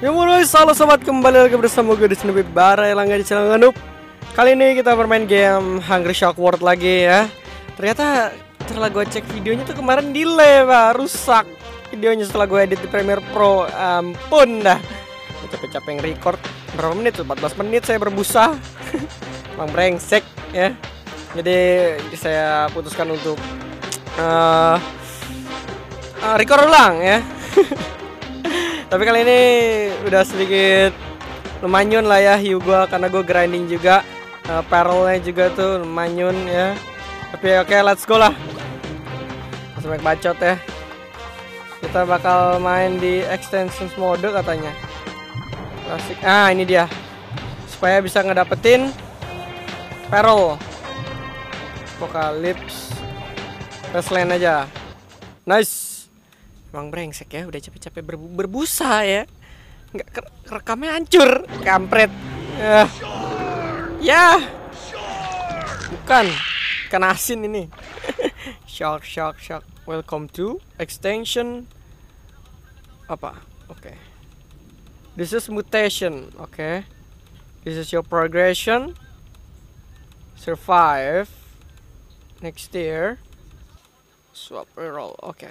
Ya mulai, halo sobat, kembali lagi bersama gue di Snoopy Bar yang langganan di channel Noob. Kali ini kita bermain game Hungry Shark World lagi ya. Ternyata setelah gue cek videonya tuh kemarin delay, Pak, rusak videonya setelah gue edit di Premiere Pro. Ampun dah. Capek-capek yang record berapa menit tuh? 14 menit saya berbusa. Emang brengsek ya. Jadi saya putuskan untuk record ulang ya. Tapi kali ini udah sedikit lumayan lah ya hiu gue, karena gue grinding juga, parallelnya juga tuh lumayan ya. Tapi oke, let's go lah. Langsung banyak bacot ya. Kita bakal main di extensions mode katanya. Klasik. Ah, ini dia. Supaya bisa ngedapetin peril. Apokalips. Westland aja. Nice. Emang brengsek ya, udah capek-capek berbusa ya. Nggak, rekamnya hancur, kampret. Ya. Bukan. Kena asin ini. Shark. Welcome to extension. Apa? Oke. Okay. This is mutation. Oke. Okay. This is your progression. Survive. Next year. Swap roll. Oke.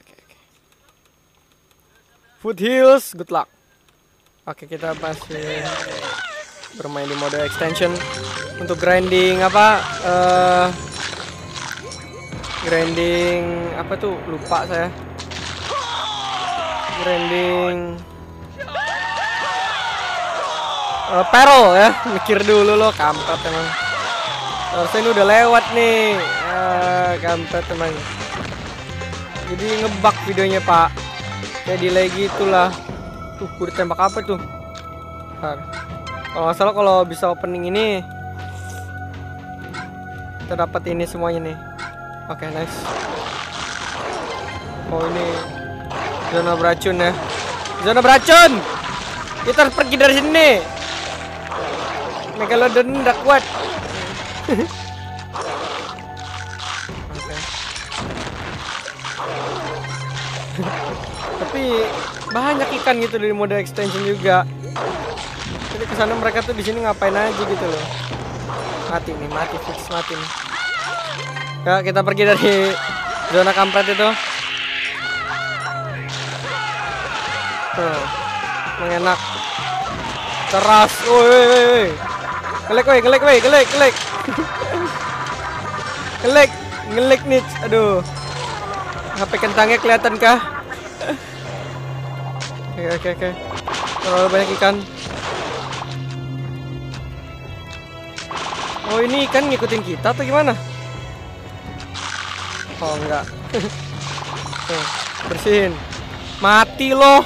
Foothills. Good luck. Oke, kita pasti bermain di mode extension untuk grinding apa? Grinding apa tuh, lupa saya. Grinding peril ya, mikir dulu lo, kampret emang. Harusnya ini udah lewat nih, kampret emang. Jadi ngebug videonya, Pak. Kayak delay gitulah. Tuh, gue ditembak apa tuh? Kalau nggak salah, kalau bisa opening ini kita dapat ini semuanya nih. Oke, nice. Oh, ini zona beracun ya. Zona beracun. Kita harus pergi dari sini. Megalodon udah kuat. Okay. Tapi banyak ikan gitu di mode extension juga. Jadi kesana mereka tuh di sini ngapain aja gitu loh. Mati nih, mati fix, mati nih. Ya, kita pergi dari zona kampret itu. Tuh, mengenak. Keras. Woi. Ngelek. ngelek nih. Aduh. HP kentangnya kelihatan kah? Oke. Terlalu banyak ikan. Oh, ini ikan ngikutin kita atau gimana? Oh enggak. Tuh, bersihin. Mati loh.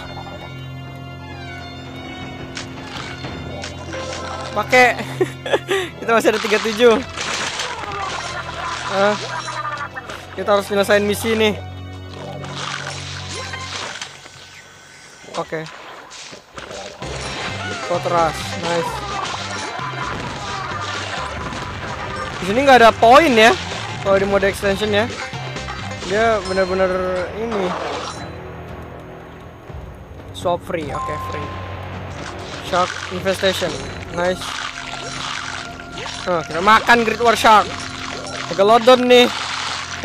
Pakai. Kita masih ada 37. Kita harus nyelesain misi nih. Oke. Kontras. Nice. Di sini nggak ada poin ya. Kalau di mode extension ya. Dia bener-bener ini swap free. Oke, free shark infestation. Nice. Kita makan Great War Shark. Megalodon nih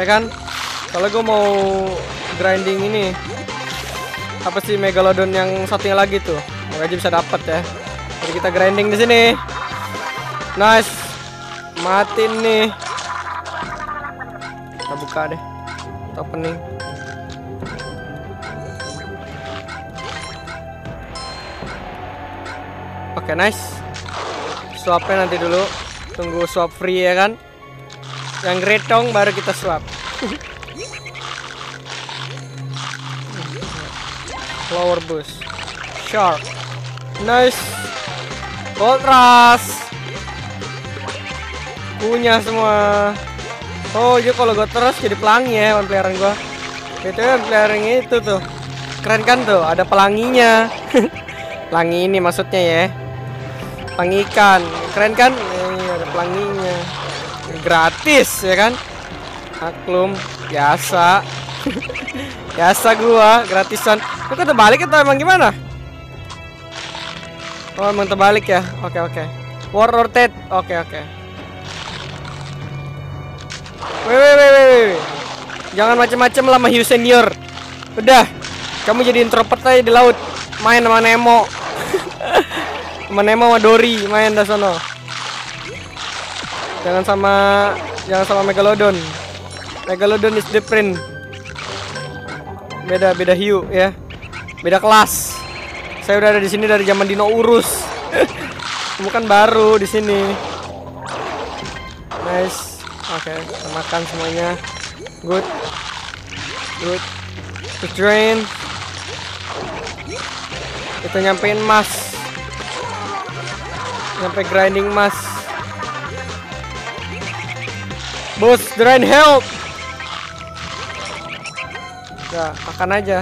ya kan. Kalau gue mau grinding ini apa sih, Megalodon yang satunya lagi tuh, makanya bisa dapat ya. Jadi kita grinding di sini. Nice. Matiin nih. Kita buka deh opening. Oke, nice. Swapnya nanti dulu. Tunggu swap free ya kan. Yang great dong baru kita swap. Flower boost. Shark. Nice. Gold rush. Punya semua. Oh, jadi kalau gue terus jadi pelangi ya, one playeran gue. Itu one playeran itu tuh. Keren kan tuh, ada pelanginya. Pelangi ini maksudnya ya. Pelangi ikan. Keren kan? Ada pelanginya. Gratis ya kan? Maklum, biasa. Biasa gua, gratisan. Kok terbalik atau emang gimana? Oh, emang terbalik ya. Oke, oke. War rotate. Oke, oke. Wih. Jangan macem-macem lah sama Hiu Senior. Udah, kamu jadi introvert aja di laut. Main sama Nemo. Sama Nemo sama Dory, main dah sono. Jangan sama Megalodon. Megalodon is different. Beda hiu ya. Beda kelas. Saya udah ada di sini dari zaman Dino Urus. Bukan baru di sini. Nice. Oke, kita makan semuanya. Good. Good. Kita drain. Kita nyampein mas. Nyampe grinding mas. Bos, drain help. Ya, makan aja.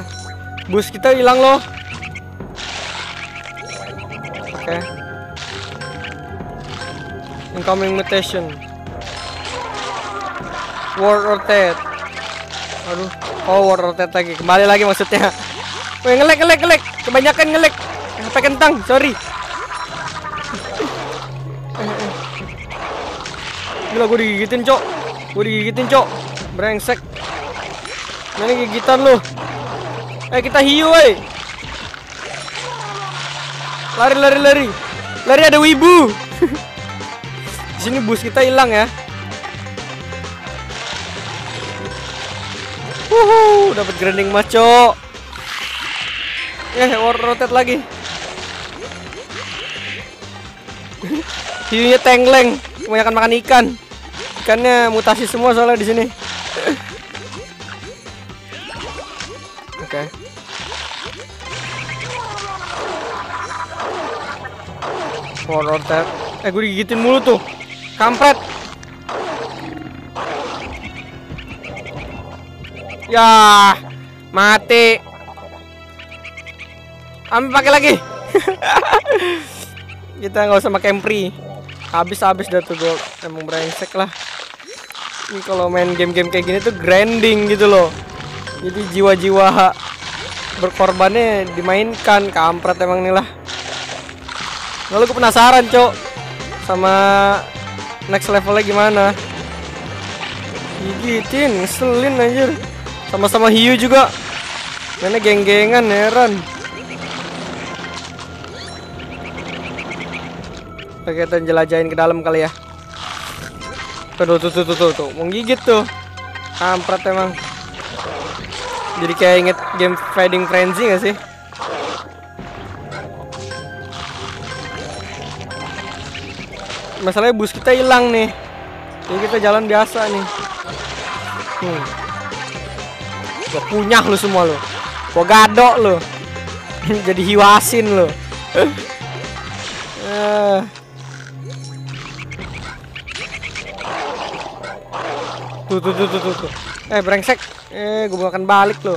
Bus kita hilang loh. Oke. Incoming mutation. War rotate. Aduh, war rotate lagi. Kembali lagi maksudnya. Weh, ngelek. Kebanyakan ngelek. HP kentang, sorry. Gila, gue digigitin, Cok. Brengsek. Ini gigitan lu. Eh, kita hiu, woi. Lari. Lari ada wibu. Di sini bus kita hilang ya. Wuhu, dapat grinding maco. War rotate lagi. Hiunya tengleng, kebanyakan makan ikan. Ikannya mutasi semua soalnya di sini. Oke. War rotate. Gue digigitin mulu tuh. Kampret. Yah, mati. Ambil pakai lagi. Kita nggak usah pakai empri. Habis dah tuh gold. Emang brengsek lah. Ini kalau main game-game kayak gini tuh grinding gitu loh. Jadi jiwa-jiwa berkorbannya dimainkan. Kampret emang nih lah. Lalu gue penasaran, Cok, sama next levelnya gimana. Gigitin, ngeselin anjir. Sama-sama hiu juga. Mainnya geng-gengan, heran. Oke, kita jelajahin ke dalam kali ya. Tuh. Mau gigit tuh. Kampret emang. Jadi kayak inget game Fighting Frenzy gak sih? Masalahnya bus kita hilang nih. Jadi kita jalan biasa nih. Gua punyah lu semua lu. Gua gadok lu. Jadi hiwasin lu. Tuh. Brengsek. Gue akan balik loh.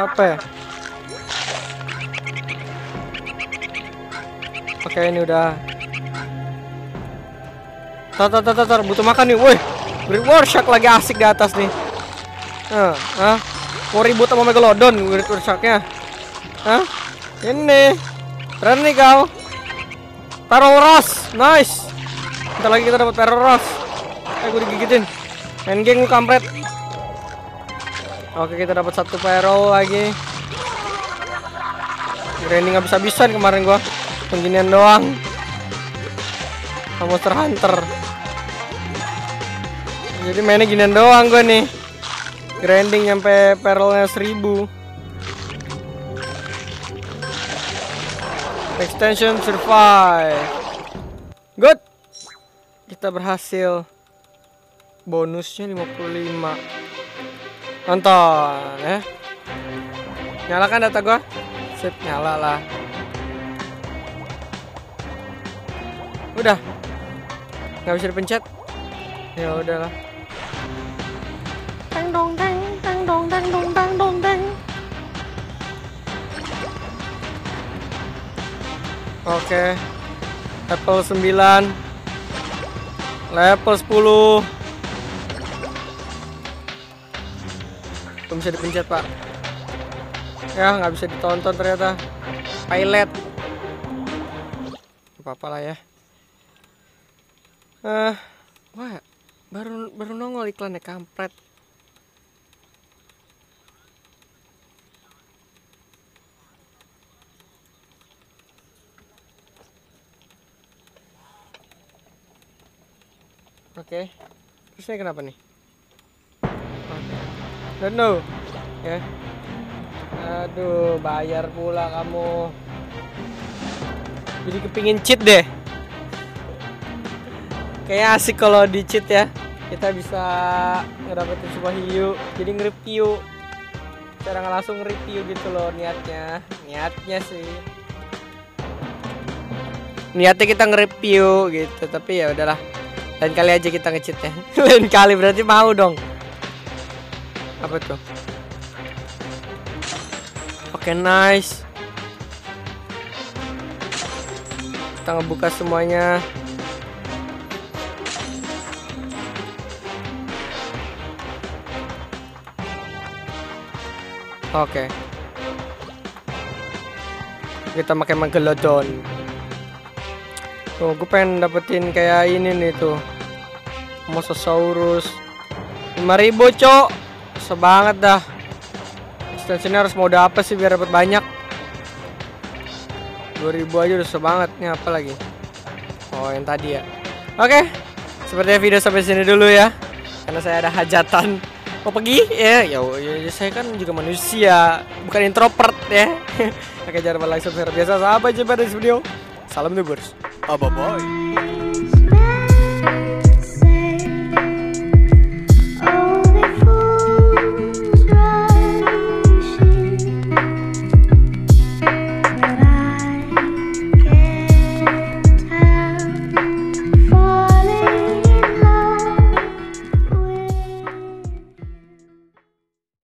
Apa ya? Oke, ini udah. Tar, butuh makan nih, woi. Reward shark lagi asik di atas nih. Mau ribut sama Megalodon reward sharknya. Ini keren nih kau. Peril Ross, nice. Bentar lagi kita dapat Peril Ross. Gue digigitin. Main geng lu, kampret. Oke, kita dapat satu pyro lagi. Grinding habis-habisan kemarin gua. Pengginian doang. Monster Hunter. Jadi mainnya ginian doang gua nih. Grinding nyampe perolnya 1000. Extension survive. Good. Kita berhasil. Bonusnya 55. Nonton ya. Nyalakan data gua. Sip, nyala lah. Udah. Nggak bisa dipencet. Ya udahlah. Tang dong. Oke. Level 9. Level 10. Bisa dipencet, Pak. Ya, nggak bisa ditonton ternyata. pilot. Apa-apa lah ya. Wah, baru nongol iklannya, kampret. Oke, terus ini kenapa nih? Don't know ya. Aduh, bayar pula kamu. Jadi kepingin cheat deh. Kayaknya asik kalau di cheat ya. Kita bisa ngedapetin sebuah hiu. Jadi nge-review. Cara langsung nge-review gitu loh niatnya. Niatnya sih. Niatnya kita nge-review gitu, tapi ya udahlah. Lain kali aja kita nge-cheatnya. Lain kali berarti mau dong. Apa tuh? Oke, nice. Kita ngebuka semuanya. Oke. Kita pakai Megalodon. Tuh, gue pengen dapetin kayak ini nih tuh. Mosasaurus. 5.000, cok. Sebanget dah. Extensionnya harus mode apa sih biar dapat banyak? 2000 aja udah sebanget. Ini apa lagi? Oh, yang tadi ya. Oke, sepertinya video sampai sini dulu ya, karena saya ada hajatan mau pergi ya. Ya saya kan juga manusia, bukan introvert ya. Oke, jangan lupa like, subscribe, biasa sampai jumpa di video. Salam Noobers, bye bye.